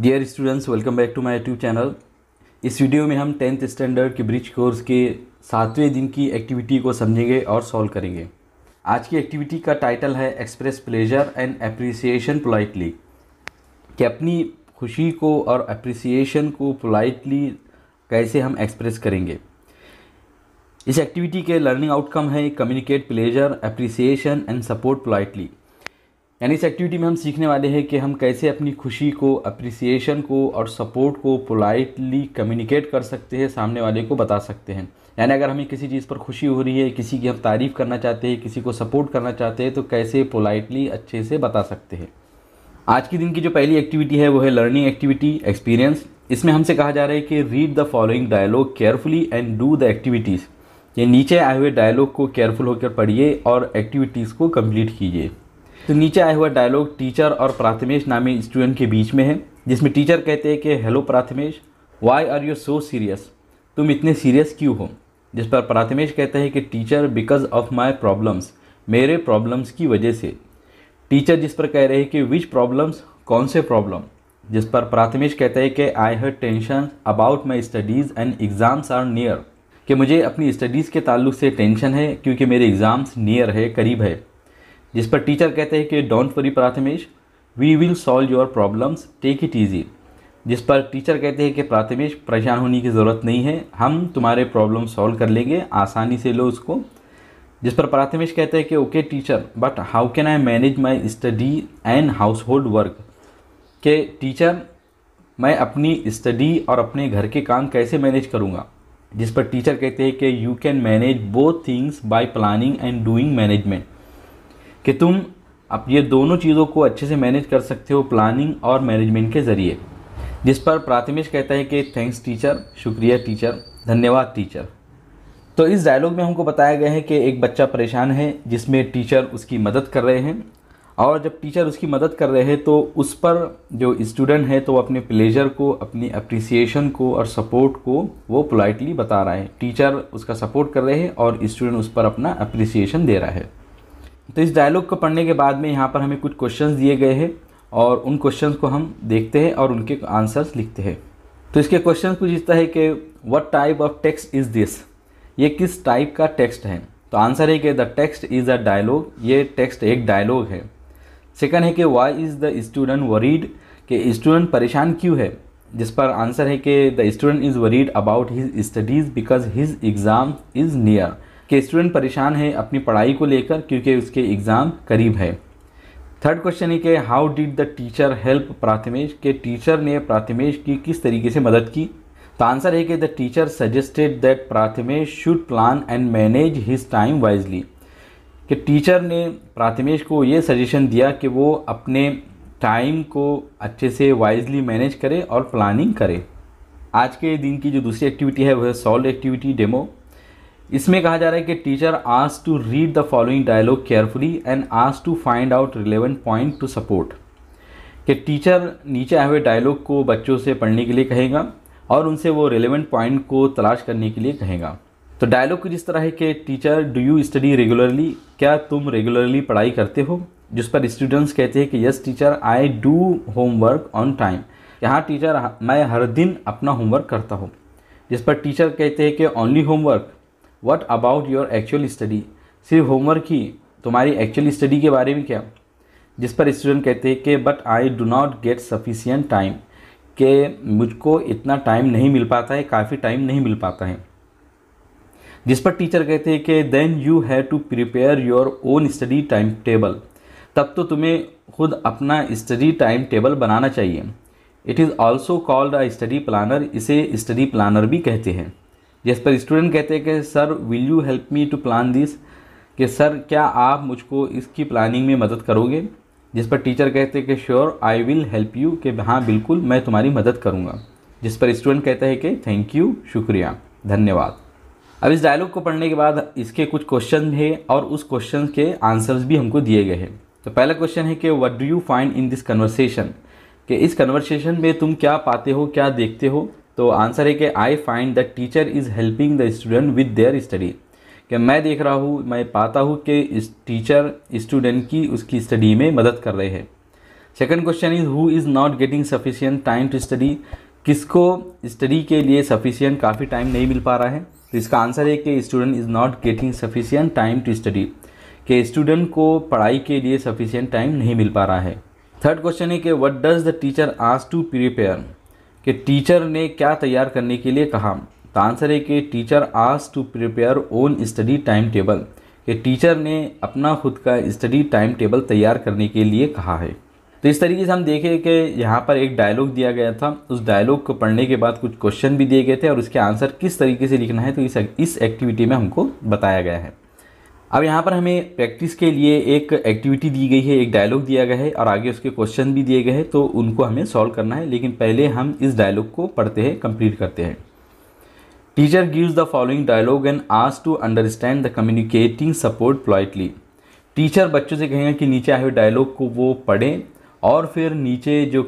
Dear students, welcome back to my YouTube channel. इस video में हम 10th स्टैंडर्ड के ब्रिज कोर्स के 7वें दिन की एक्टिविटी को समझेंगे और सॉल्व करेंगे। आज की एक्टिविटी का टाइटल है express pleasure and appreciation politely, कि अपनी खुशी को और एप्रिसिएशन को पोलाइटली कैसे हम एक्सप्रेस करेंगे। इस एक्टिविटी के लर्निंग आउटकम है communicate pleasure, appreciation and support politely. यानी इस एक्टिविटी में हम सीखने वाले हैं कि हम कैसे अपनी खुशी को, अप्रिसिएशन को और सपोर्ट को पोलाइटली कम्युनिकेट कर सकते हैं, सामने वाले को बता सकते हैं। यानी अगर हमें किसी चीज़ पर खुशी हो रही है, किसी की हम तारीफ़ करना चाहते हैं, किसी को सपोर्ट करना चाहते हैं, तो कैसे पोलाइटली अच्छे से बता सकते हैं। आज के दिन की जो पहली एक्टिविटी है वो है लर्निंग एक्टिविटी एक्सपीरियंस। इसमें हमसे कहा जा रहा है कि read the following dialogue carefully and do the activities. ये नीचे आए हुए डायलॉग को केयरफुल होकर पढ़िए और एक्टिविटीज़ को कम्प्लीट कीजिए। तो नीचे आया हुआ डायलॉग टीचर और प्राथमेश नामी स्टूडेंट के बीच में है, जिसमें टीचर कहते हैं कि hello Prathamesh, why are you so serious, तुम इतने सीरियस क्यों हो। जिस पर प्राथमेश कहते हैं कि teacher because of my problems, मेरे प्रॉब्लम्स की वजह से। टीचर जिस पर कह रहे हैं कि विच प्रॉब्लम्स, कौन से प्रॉब्लम। जिस पर प्राथमेश कहते हैं कि I have tension about my studies and exams are near, कि मुझे अपनी स्टडीज़ के ताल्लुक से टेंशन है क्योंकि मेरे एग्ज़ाम्स नियर है, करीब है। जिस पर टीचर कहते हैं कि don't worry Prathamesh, we will solve your problems, take it easy. जिस पर टीचर कहते हैं कि प्राथमेश, परेशान होने की ज़रूरत नहीं है, हम तुम्हारे प्रॉब्लम सॉल्व कर लेंगे, आसानी से लो उसको। जिस पर प्राथमेश कहते हैं कि okay teacher, but how can I manage my study and house hold work, के टीचर मैं अपनी स्टडी और अपने घर के काम कैसे मैनेज करूँगा। जिस पर टीचर कहते हैं कि you can manage both things by planning and doing management, कि तुम अब ये दोनों चीज़ों को अच्छे से मैनेज कर सकते हो प्लानिंग और मैनेजमेंट के ज़रिए। जिस पर प्राथमेश कहता है कि थैंक्स टीचर, शुक्रिया टीचर, धन्यवाद टीचर। तो इस डायलॉग में हमको बताया गया है कि एक बच्चा परेशान है जिसमें टीचर उसकी मदद कर रहे हैं, और जब टीचर उसकी मदद कर रहे हैं तो उस पर जो स्टूडेंट है तो अपने प्लेजर को, अपनी अप्रिसिएशन को और सपोर्ट को वो पोलाइटली बता रहा है। टीचर उसका सपोर्ट कर रहे हैं और स्टूडेंट उस पर अपना अप्रिसिएशन दे रहा है। तो इस डायलॉग को पढ़ने के बाद में यहाँ पर हमें कुछ क्वेश्चंस दिए गए हैं और उन क्वेश्चंस को हम देखते हैं और उनके आंसर्स लिखते हैं। तो इसके क्वेश्चन कुछ इस तरह है कि what type of text is this, ये किस टाइप का टेक्स्ट है। तो आंसर है कि the text is a dialogue, ये टेक्स्ट एक डायलॉग है। सेकंड है कि why is the student worried, कि स्टूडेंट परेशान क्यों है। जिस पर आंसर है कि the student is worried about his studies because his exam is near, कि स्टूडेंट परेशान है अपनी पढ़ाई को लेकर क्योंकि उसके एग्ज़ाम करीब है। थर्ड क्वेश्चन है कि how did the teacher help Prathamesh, के टीचर ने प्राथमेश की किस तरीके से मदद की। तो आंसर है कि the teacher suggested that Prathamesh should plan and manage his time wisely, कि टीचर ने प्राथमेश को ये सजेशन दिया कि वो अपने टाइम को अच्छे से वाइजली मैनेज करे और प्लानिंग करे। आज के दिन की जो दूसरी एक्टिविटी है वह है सॉल्व एक्टिविटी डेमो। इसमें कहा जा रहा है कि teacher ask to read the following dialogue carefully and ask to find out relevant point to support, कि टीचर नीचे आए हुए डायलॉग को बच्चों से पढ़ने के लिए कहेगा और उनसे वो रिलेवेंट पॉइंट को तलाश करने के लिए कहेगा। तो डायलॉग कुछ इस तरह है कि teacher do you study regularly, क्या तुम रेगुलरली पढ़ाई करते हो। जिस पर स्टूडेंट्स कहते हैं कि yes teacher I do homework on time, यहाँ टीचर मैं हर दिन अपना होमवर्क करता हूँ। जिस पर टीचर कहते हैं कि only homework, what about your actual study, सिर्फ होमवर्क ही, तुम्हारी एक्चुअल स्टडी के बारे में क्या। जिस पर स्टूडेंट कहते हैं कि but I do not get sufficient time, के मुझको इतना टाइम नहीं मिल पाता है, काफ़ी टाइम नहीं मिल पाता है। जिस पर टीचर कहते हैं कि then you have to prepare your own study time table, तब तो तुम्हें खुद अपना स्टडी टाइम टेबल बनाना चाहिए। It is also called a study planner, इसे स्टडी प्लानर भी कहते हैं। जिस पर स्टूडेंट कहते हैं कि sir will you help me to plan this, कि सर क्या आप मुझको इसकी प्लानिंग में मदद करोगे। जिस पर टीचर कहते हैं कि sure I will help you, कि हाँ बिल्कुल मैं तुम्हारी मदद करूँगा। जिस पर स्टूडेंट कहते हैं कि थैंक यू, शुक्रिया, धन्यवाद। अब इस डायलॉग को पढ़ने के बाद इसके कुछ क्वेश्चन है और उस क्वेश्चन के आंसर्स भी हमको दिए गए हैं। तो पहला क्वेश्चन है कि what do you find in this conversation, कि इस कन्वर्सेशन में तुम क्या पाते हो, क्या देखते हो। तो आंसर है कि I find the teacher is helping the student with their study, कि मैं देख रहा हूँ, मैं पाता हूँ कि इस टीचर स्टूडेंट की उसकी स्टडी में मदद कर रहे हैं। Second question is who is not getting sufficient time to study, किसको स्टडी के लिए सफिशियंट काफ़ी टाइम नहीं मिल पा रहा है। तो इसका आंसर है कि student is not getting sufficient time to study, कि स्टूडेंट को पढ़ाई के लिए सफिशियंट टाइम नहीं मिल पा रहा है। थर्ड क्वेश्चन है कि what does the teacher ask to prepare, कि टीचर ने क्या तैयार करने के लिए कहा। तो आंसर है कि teacher ask to prepare own study time table, कि टीचर ने अपना खुद का स्टडी टाइम टेबल तैयार करने के लिए कहा है। तो इस तरीके से हम देखें कि यहाँ पर एक डायलॉग दिया गया था, उस डायलॉग को पढ़ने के बाद कुछ क्वेश्चन भी दिए गए थे और उसके आंसर किस तरीके से लिखना है तो इस एक्टिविटी में हमको बताया गया है। अब यहाँ पर हमें प्रैक्टिस के लिए एक एक्टिविटी दी गई है, एक डायलॉग दिया गया है और आगे उसके क्वेश्चन भी दिए गए हैं, तो उनको हमें सॉल्व करना है। लेकिन पहले हम इस डायलॉग को पढ़ते हैं, कंप्लीट करते हैं। Teacher gives the following dialogue and ask to understand the communicating support politely. Teacher बच्चों से कहेंगे कि नीचे आए हुए डायलॉग को वो पढ़ें और फिर नीचे जो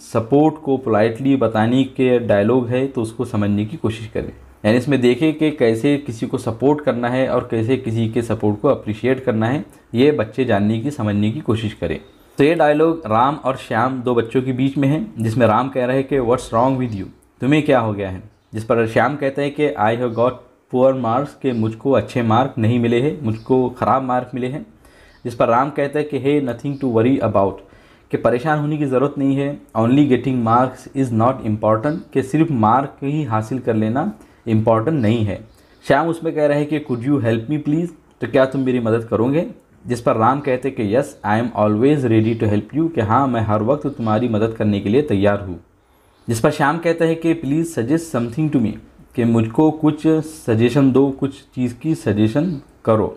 सपोर्ट को पोलाइटली बताने के डायलॉग है तो उसको समझने की कोशिश करें। यानी इसमें देखें कि कैसे किसी को सपोर्ट करना है और कैसे किसी के सपोर्ट को अप्रिशिएट करना है, ये बच्चे जानने की समझने की कोशिश करें। तो ये डायलॉग राम और श्याम दो बच्चों के बीच में है, जिसमें राम कह रहा है कि व्हाट्स रॉन्ग विद यू, तुम्हें क्या हो गया है। जिस पर श्याम कहता है कि I have got poor marks, के मुझको अच्छे मार्क नहीं मिले हैं, मुझको ख़राब मार्क मिले हैं। जिस पर राम कहता है कि hey nothing to worry about, कि परेशान होने की ज़रूरत नहीं है, only getting marks is not important, कि सिर्फ मार्क ही हासिल कर लेना इम्पॉर्टेंट नहीं है। श्याम उसमें कह रहा है कि could you help me please, तो क्या तुम मेरी मदद करोगे। जिस पर राम कहते कि yes I am always ready to help you, कि हाँ मैं हर वक्त तुम्हारी मदद करने के लिए तैयार हूँ। जिस पर श्याम कहता है कि please suggest something to me, कि मुझको कुछ सजेशन दो, कुछ चीज़ की सजेशन करो।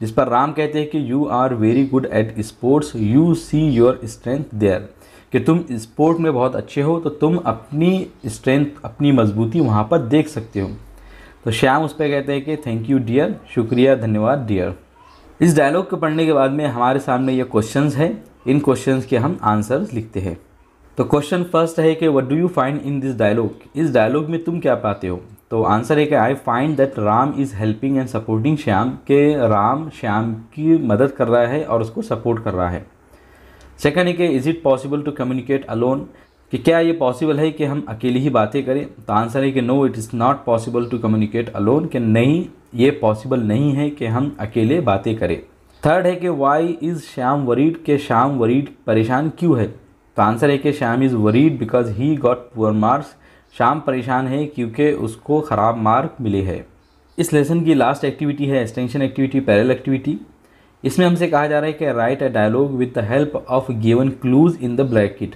जिस पर राम कहते हैं कि you are very good at sports, you see your strength there, कि तुम स्पोर्ट में बहुत अच्छे हो तो तुम अपनी स्ट्रेंथ, अपनी मजबूती वहाँ पर देख सकते हो। तो श्याम उस पर कहते हैं कि थैंक यू डियर, शुक्रिया, धन्यवाद डियर। इस डायलॉग को पढ़ने के बाद में हमारे सामने ये क्वेश्चंस हैं, इन क्वेश्चंस के हम आंसर्स लिखते हैं। तो क्वेश्चन फर्स्ट है कि what do you find in this dialogue, इस डायलॉग में तुम क्या पाते हो। तो आंसर है कि I find that Ram is helping and supporting Shyam, के राम श्याम की मदद कर रहा है और उसको सपोर्ट कर रहा है। सेकंड है कि is it possible to communicate alone, कि क्या ये पॉसिबल है कि हम अकेले ही बातें करें। तो आंसर है कि no it is not possible to communicate alone, कि नहीं ये पॉसिबल नहीं है कि हम अकेले बातें करें। थर्ड है कि वाई इज़ श्याम वरीड, के श्याम वरीड परेशान क्यों है। तो आंसर है कि Shyam is worried because he got poor marks, Shyam परेशान है क्योंकि उसको ख़राब मार्क मिले हैं। इस लेसन की लास्ट एक्टिविटी है एक्सटेंशन एक्टिविटी, पैरेलल एक्टिविटी। इसमें हमसे कहा जा रहा है कि write a dialogue with the help of given clues in the bracket,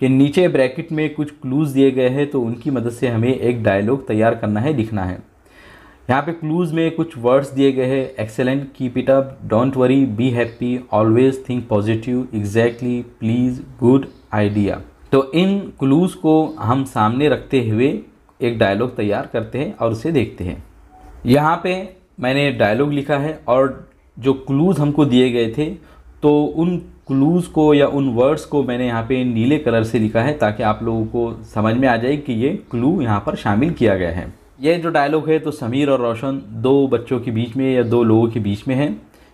कि नीचे ब्रैकेट में कुछ क्लूज दिए गए हैं तो उनकी मदद से हमें एक डायलॉग तैयार करना है, लिखना है। यहाँ पे क्लूज में कुछ वर्ड्स दिए गए हैं, excellent, keep it up, don't worry, be happy, always, think positive, exactly, please, good idea. तो इन क्लूज को हम सामने रखते हुए एक डायलॉग तैयार करते हैं और उसे देखते हैं। यहाँ पे मैंने डायलॉग लिखा है और जो क्लूज़ हमको दिए गए थे तो उन क्लूज़ को या उन वर्ड्स को मैंने यहाँ पे नीले कलर से लिखा है ताकि आप लोगों को समझ में आ जाए कि ये क्लू यहाँ पर शामिल किया गया है। ये जो डायलॉग है तो समीर और रोशन दो बच्चों के बीच में या दो लोगों के बीच में है,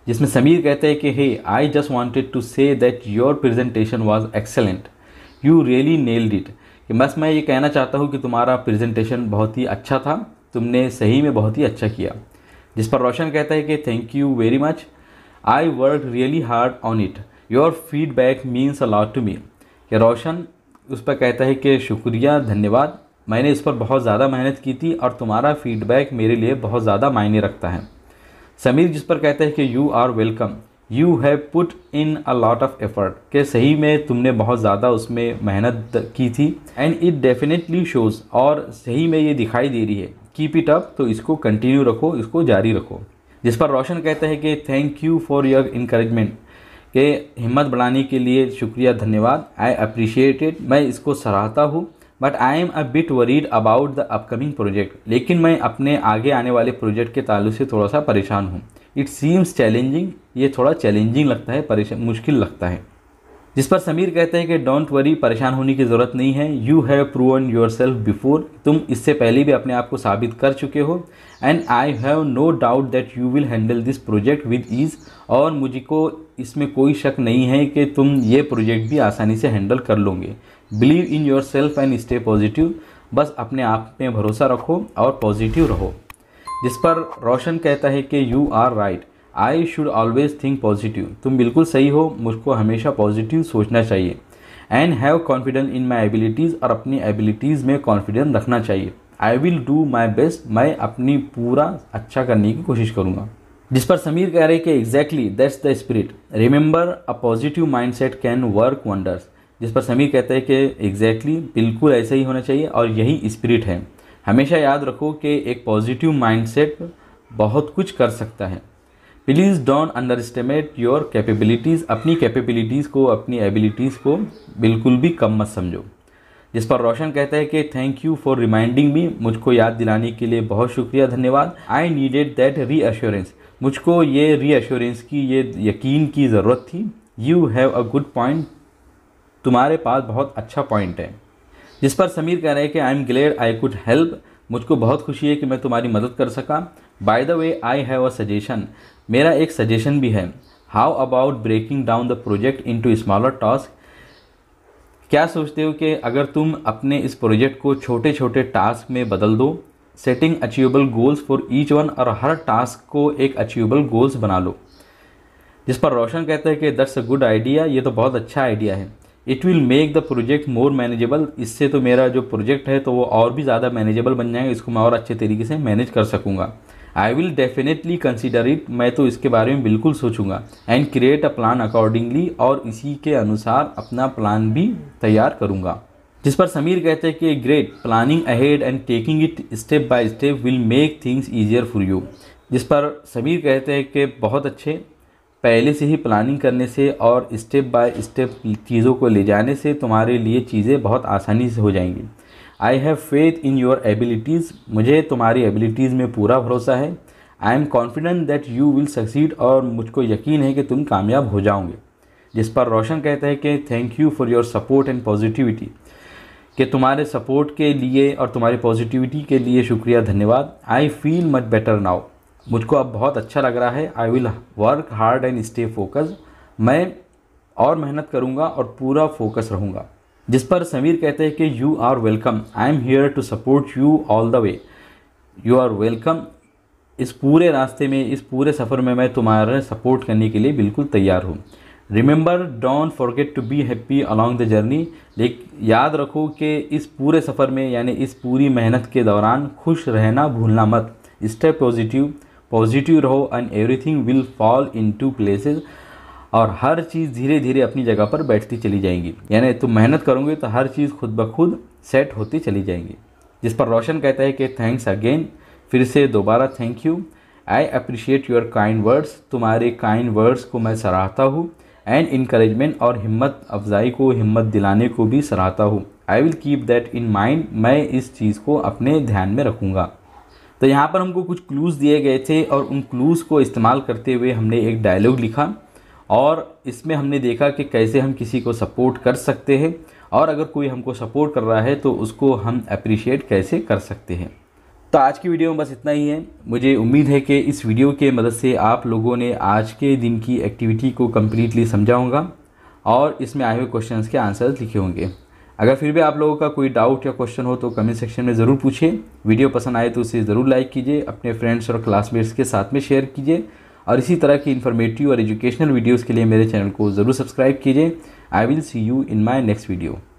जिसमें समीर कहते हैं कि hey I just wanted to say that your presentation was excellent, you really nailed it, कि बस मैं ये कहना चाहता हूँ कि तुम्हारा प्रेजेंटेशन बहुत ही अच्छा था, तुमने सही में बहुत ही अच्छा किया। जिस पर रोशन कहता है कि thank you very much, I work really hard on it, your feedback means a lot to me, कि रोशन उस पर कहता है कि शुक्रिया, धन्यवाद, मैंने इस पर बहुत ज़्यादा मेहनत की थी और तुम्हारा फीडबैक मेरे लिए बहुत ज़्यादा मायने रखता है। समीर जिस पर कहता है कि you are welcome, you have put in a lot of effort, के सही में तुमने बहुत ज़्यादा उसमें मेहनत की थी, एंड इट डेफिनेटली शोज़, और सही में ये दिखाई दे रही है, कीप इट अप, तो इसको कंटिन्यू रखो, इसको जारी रखो। जिस पर रोशन कहता है कि thank you for your encouragement, के हिम्मत बढ़ाने के लिए शुक्रिया, धन्यवाद, आई अप्रिशिएट इट, मैं इसको सराहता हूँ, but I am a bit worried about the upcoming project, लेकिन मैं अपने आगे आने वाले प्रोजेक्ट के ताल्लुक से थोड़ा सा परेशान हूँ, इट सीम्स चैलेंजिंग, ये थोड़ा चैलेंजिंग लगता है, मुश्किल लगता है। जिस पर समीर कहते हैं कि डोंट वरी, परेशान होने की ज़रूरत नहीं है, you have proven yourself before, तुम इससे पहले भी अपने आप को साबित कर चुके हो, and I have no doubt that you will handle this project with ease, और मुझको इसमें कोई शक नहीं है कि तुम ये प्रोजेक्ट भी आसानी से हैंडल कर लोगे, believe in yourself and stay positive, बस अपने आप में भरोसा रखो और पॉजिटिव रहो। जिस पर रोशन कहता है कि you are right, I should always think positive, तुम बिल्कुल सही हो, मुझको हमेशा पॉजिटिव सोचना चाहिए, and have confidence in my abilities, और अपनी एबिलिटीज़ में कॉन्फिडेंस रखना चाहिए, I will do my best, मैं अपनी पूरा अच्छा करने की कोशिश करूँगा। जिस पर समीर कह रहे कि exactly that's the spirit, remember a positive mind set can work wonders, जिस पर समीर कहते हैं कि एग्जैक्टली बिल्कुल ऐसा ही होना चाहिए और यही स्पिरिट है, हमेशा याद रखो कि एक पॉजिटिव माइंड सेट बहुत कुछ कर सकता है, please don't underestimate your capabilities, अपनी कैपेबिलिटीज़ को, अपनी एबिलिटीज़ को बिल्कुल भी कम मत समझो। जिस पर रोशन कहता है कि thank you for reminding me, मुझको याद दिलाने के लिए बहुत शुक्रिया, धन्यवाद, आई नीडेड दैट रीअश्योरेंस, मुझको ये रीअश्योरेंस की, ये यकीन की ज़रूरत थी, you have a good point, तुम्हारे पास बहुत अच्छा पॉइंट है। जिस पर समीर कह रहे हैं कि I am glad I could help, मुझको बहुत खुशी है कि मैं तुम्हारी मदद कर सका, by the way I have a suggestion, मेरा एक सजेशन भी है, how about breaking down the project into smaller task, क्या सोचते हो कि अगर तुम अपने इस प्रोजेक्ट को छोटे छोटे टास्क में बदल दो, setting achievable goals for each one, और हर टास्क को एक अचीवेबल गोल्स बना लो। जिस पर रोशन कहते हैं कि दैट्स अ गुड आइडिया, ये तो बहुत अच्छा आइडिया है, it will make the project more manageable, इससे तो मेरा जो प्रोजेक्ट है तो वो और भी ज़्यादा मैनेजेबल बन जाएगा, इसको मैं और अच्छे तरीके से मैनेज कर सकूँगा, I will definitely consider it, मैं तो इसके बारे में बिल्कुल सोचूंगा, and create a plan accordingly, और इसी के अनुसार अपना प्लान भी तैयार करूँगा। जिस पर समीर कहते हैं कि great, planning ahead and taking it step by step will make things easier for you, जिस पर समीर कहते हैं कि बहुत अच्छे, पहले से ही प्लानिंग करने से और स्टेप बाय स्टेप चीज़ों को ले जाने से तुम्हारे लिए चीज़ें बहुत आसानी से हो जाएंगी, I have faith in your abilities, मुझे तुम्हारी एबिलिटीज़ में पूरा भरोसा है, I am confident that you will succeed, और मुझको यकीन है कि तुम कामयाब हो जाओगे। जिस पर रोशन कहता है कि thank you for your support and positivity, कि तुम्हारे सपोर्ट के लिए और तुम्हारी पॉजिटिविटी के लिए शुक्रिया, धन्यवाद, I feel much better now, मुझको अब बहुत अच्छा लग रहा है, I will work hard and stay focus, मैं और मेहनत करूँगा और पूरा फोकस रहूँगा। जिस पर समीर कहते हैं कि you are welcome, I am here to support you all the way, you are welcome, इस पूरे रास्ते में, इस पूरे सफ़र में मैं तुम्हारा सपोर्ट करने के लिए बिल्कुल तैयार हूँ, remember don't forget to be happy along the journey, लेकिन याद रखो कि इस पूरे सफ़र में यानी इस पूरी मेहनत के दौरान खुश रहना भूलना मत, स्टे पॉजिटिव, पॉजिटिव रहो, and everything will fall into places, और हर चीज़ धीरे धीरे अपनी जगह पर बैठती चली जाएंगी, यानी तुम मेहनत करोगे तो हर चीज़ खुद ब खुद सेट होती चली जाएंगी। जिस पर रोशन कहता है कि थैंक्स अगेन, फिर से दोबारा thank you, I appreciate your kind words, तुम्हारे काइंड वर्ड्स को मैं सराहता हूँ, एंड इनकरेजमेंट, और हिम्मत अफजाई को, हिम्मत दिलाने को भी सराहता हूँ, I will keep that in mind, मैं इस चीज़ को अपने ध्यान में रखूँगा। तो यहाँ पर हमको कुछ क्लूज़ दिए गए थे और उन क्लूज़ को इस्तेमाल करते हुए हमने एक डायलॉग लिखा, और इसमें हमने देखा कि कैसे हम किसी को सपोर्ट कर सकते हैं, और अगर कोई हमको सपोर्ट कर रहा है तो उसको हम अप्रिशिएट कैसे कर सकते हैं। तो आज की वीडियो में बस इतना ही है, मुझे उम्मीद है कि इस वीडियो के मदद से आप लोगों ने आज के दिन की एक्टिविटी को कम्प्लीटली समझा होगा और इसमें आए हुए क्वेश्चन के आंसर्स लिखे होंगे। अगर फिर भी आप लोगों का कोई डाउट या क्वेश्चन हो तो कमेंट सेक्शन में ज़रूर पूछिए, वीडियो पसंद आए तो उसे ज़रूर लाइक कीजिए, अपने फ्रेंड्स और क्लासमेट्स के साथ में शेयर कीजिए, और इसी तरह की इन्फॉर्मेटिव और एजुकेशनल वीडियोज़ के लिए मेरे चैनल को ज़रूर सब्सक्राइब कीजिए। I will see you in my next video.